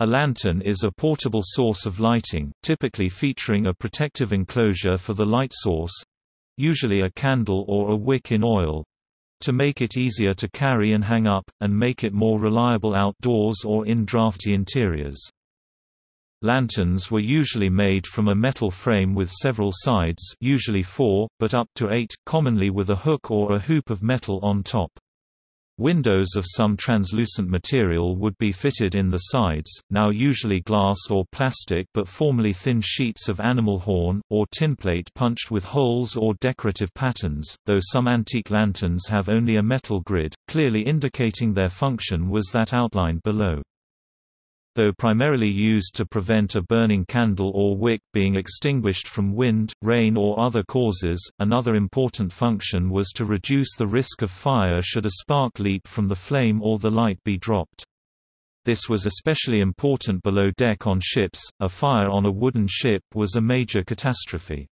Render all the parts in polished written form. A lantern is a portable source of lighting, typically featuring a protective enclosure for the light source—usually a candle or a wick in oil—to make it easier to carry and hang up, and make it more reliable outdoors or in drafty interiors. Lanterns were usually made from a metal frame with several sides, usually 4, but up to 8, commonly with a hook or a hoop of metal on top. Windows of some translucent material would be fitted in the sides, now usually glass or plastic, but formerly thin sheets of animal horn, or tinplate punched with holes or decorative patterns, though some antique lanterns have only a metal grid, clearly indicating their function was that outlined below. Though primarily used to prevent a burning candle or wick being extinguished from wind, rain or other causes, another important function was to reduce the risk of fire should a spark leap from the flame or the light be dropped. This was especially important below deck on ships. A fire on a wooden ship was a major catastrophe.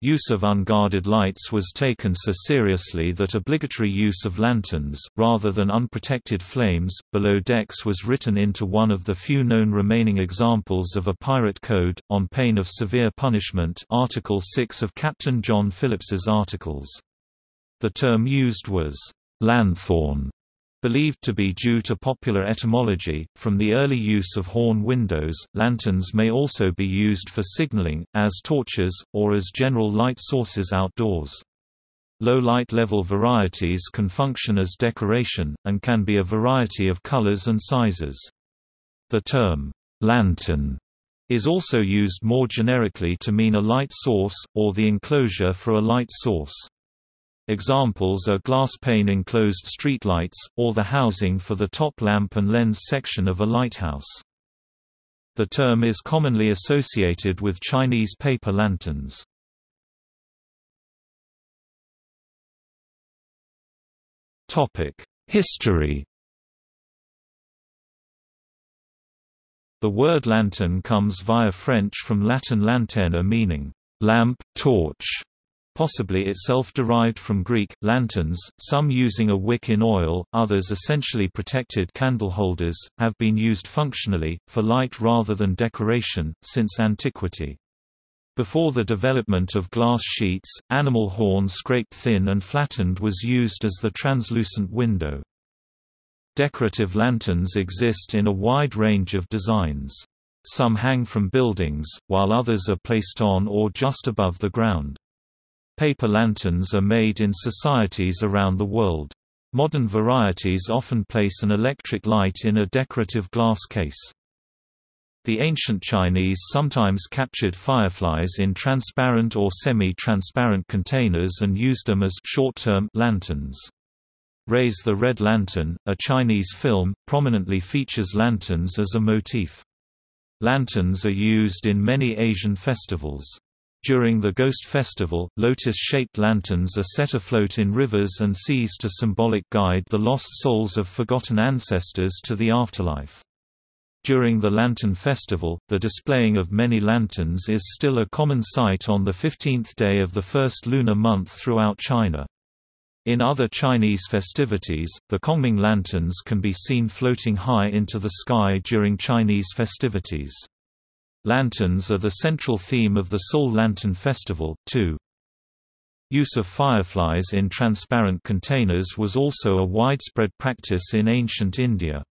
Use of unguarded lights was taken so seriously that obligatory use of lanterns, rather than unprotected flames, below decks was written into one of the few known remaining examples of a pirate code, on pain of severe punishment, Article 6 of Captain John Phillips's Articles. The term used was lanthorn, believed to be due to popular etymology. From the early use of horn windows, lanterns may also be used for signaling, as torches, or as general light sources outdoors. Low light level varieties can function as decoration, and can be a variety of colors and sizes. The term, lantern, is also used more generically to mean a light source, or the enclosure for a light source. Examples are glass pane enclosed streetlights, or the housing for the top lamp and lens section of a lighthouse. The term is commonly associated with Chinese paper lanterns. History. The word lantern comes via French from Latin lanterna, meaning lamp, torch, possibly itself derived from Greek lanterns, some using a wick in oil, others essentially protected candle holders, have been used functionally, for light rather than decoration, since antiquity. Before the development of glass sheets, animal horn scraped thin and flattened was used as the translucent window. Decorative lanterns exist in a wide range of designs. Some hang from buildings, while others are placed on or just above the ground. Paper lanterns are made in societies around the world. Modern varieties often place an electric light in a decorative glass case. The ancient Chinese sometimes captured fireflies in transparent or semi-transparent containers and used them as short-term lanterns. Raise the Red Lantern, a Chinese film, prominently features lanterns as a motif. Lanterns are used in many Asian festivals. During the Ghost Festival, lotus-shaped lanterns are set afloat in rivers and seas to symbolically guide the lost souls of forgotten ancestors to the afterlife. During the Lantern Festival, the displaying of many lanterns is still a common sight on the 15th day of the first lunar month throughout China. In other Chinese festivities, the Kongming lanterns can be seen floating high into the sky during Chinese festivities. Lanterns are the central theme of the Seoul Lantern Festival, too. Use of fireflies in transparent containers was also a widespread practice in ancient India.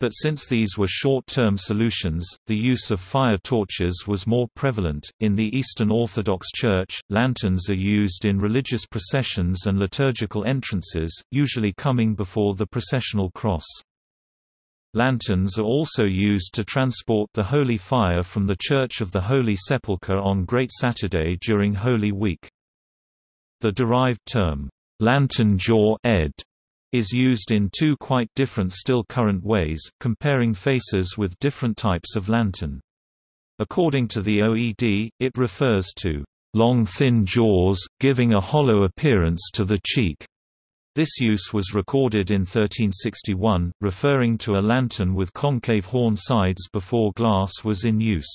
But since these were short-term solutions, the use of fire torches was more prevalent. In the Eastern Orthodox Church, lanterns are used in religious processions and liturgical entrances, usually coming before the processional cross. Lanterns are also used to transport the holy fire from the Church of the Holy Sepulchre on Great Saturday during Holy Week. The derived term, lantern jaw, is used in two quite different still current ways, comparing faces with different types of lantern. According to the OED, it refers to long thin jaws, giving a hollow appearance to the cheek. This use was recorded in 1361, referring to a lantern with concave horn sides before glass was in use.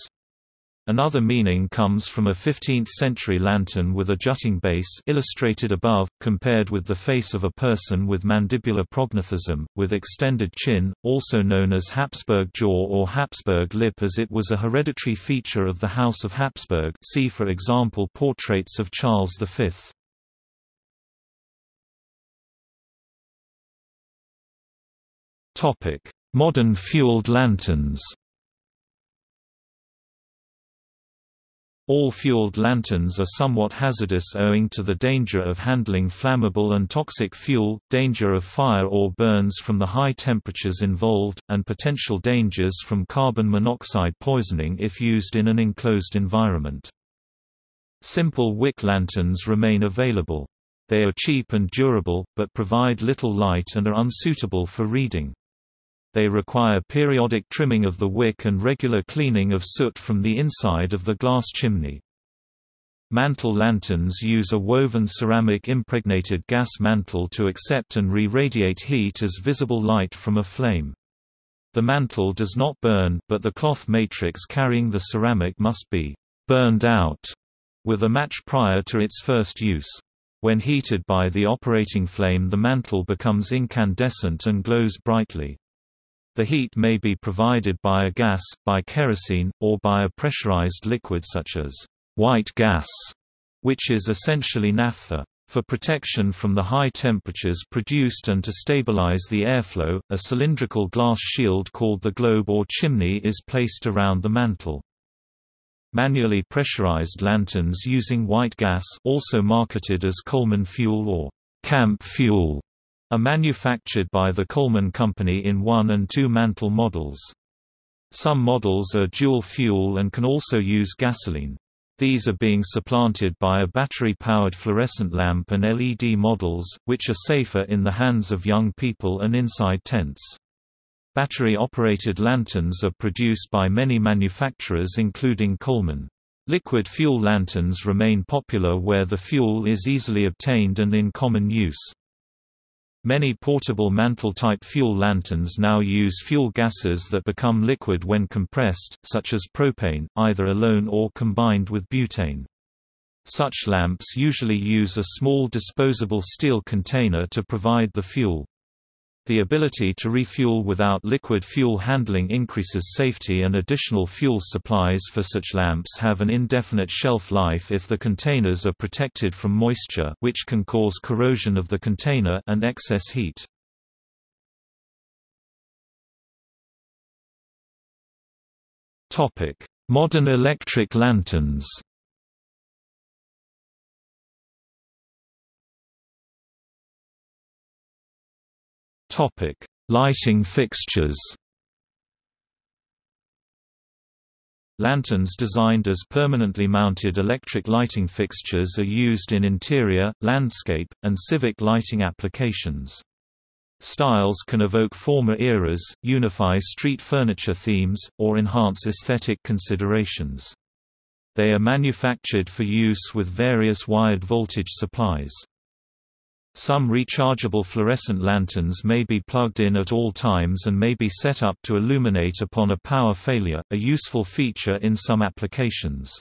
Another meaning comes from a 15th-century lantern with a jutting base illustrated above, compared with the face of a person with mandibular prognathism, with extended chin, also known as Habsburg jaw or Habsburg lip, as it was a hereditary feature of the House of Habsburg, see for example portraits of Charles V. Modern fueled lanterns. All fueled lanterns are somewhat hazardous owing to the danger of handling flammable and toxic fuel, danger of fire or burns from the high temperatures involved, and potential dangers from carbon monoxide poisoning if used in an enclosed environment. Simple wick lanterns remain available. They are cheap and durable, but provide little light and are unsuitable for reading. They require periodic trimming of the wick and regular cleaning of soot from the inside of the glass chimney. Mantle lanterns use a woven ceramic impregnated gas mantle to accept and re-radiate heat as visible light from a flame. The mantle does not burn, but the cloth matrix carrying the ceramic must be burned out with a match prior to its first use. When heated by the operating flame, the mantle becomes incandescent and glows brightly. The heat may be provided by a gas, by kerosene, or by a pressurized liquid such as white gas, which is essentially naphtha. For protection from the high temperatures produced and to stabilize the airflow, a cylindrical glass shield called the globe or chimney is placed around the mantle. Manually pressurized lanterns using white gas, also marketed as Coleman fuel or camp fuel, are manufactured by the Coleman Company in one- and two-mantle models. Some models are dual-fuel and can also use gasoline. These are being supplanted by a battery-powered fluorescent lamp and LED models, which are safer in the hands of young people and inside tents. Battery-operated lanterns are produced by many manufacturers including Coleman. Liquid fuel lanterns remain popular where the fuel is easily obtained and in common use. Many portable mantle-type fuel lanterns now use fuel gases that become liquid when compressed, such as propane, either alone or combined with butane. Such lamps usually use a small disposable steel container to provide the fuel. The ability to refuel without liquid fuel handling increases safety, and additional fuel supplies for such lamps have an indefinite shelf life if the containers are protected from moisture, which can cause corrosion of the container, and excess heat. Topic: Modern electric lanterns. Topic: Lighting fixtures. Lanterns designed as permanently mounted electric lighting fixtures are used in interior, landscape, and civic lighting applications. Styles can evoke former eras, unify street furniture themes, or enhance aesthetic considerations. They are manufactured for use with various wired voltage supplies. Some rechargeable fluorescent lanterns may be plugged in at all times and may be set up to illuminate upon a power failure, a useful feature in some applications.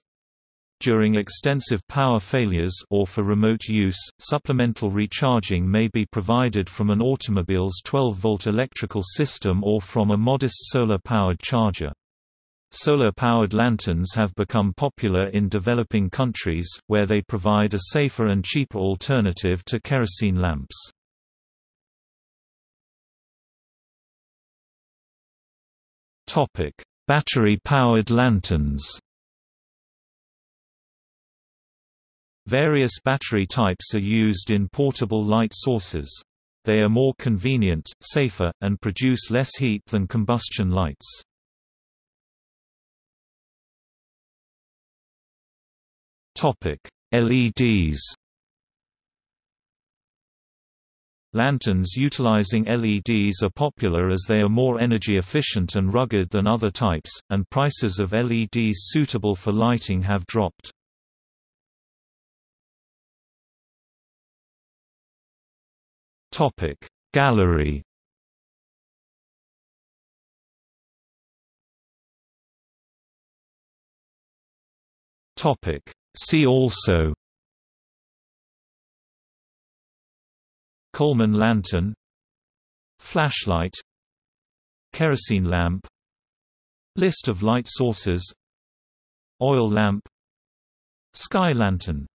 During extensive power failures or for remote use, supplemental recharging may be provided from an automobile's 12-volt electrical system or from a modest solar-powered charger. Solar-powered lanterns have become popular in developing countries, where they provide a safer and cheaper alternative to kerosene lamps. Battery-powered lanterns. Various battery types are used in portable light sources. They are more convenient, safer, and produce less heat than combustion lights. LEDs. Lanterns utilizing LEDs are popular as they are more energy efficient and rugged than other types, and prices of LEDs suitable for lighting have dropped. Gallery. Topic: See also Coleman lantern, flashlight, kerosene lamp, list of light sources, oil lamp, sky lantern.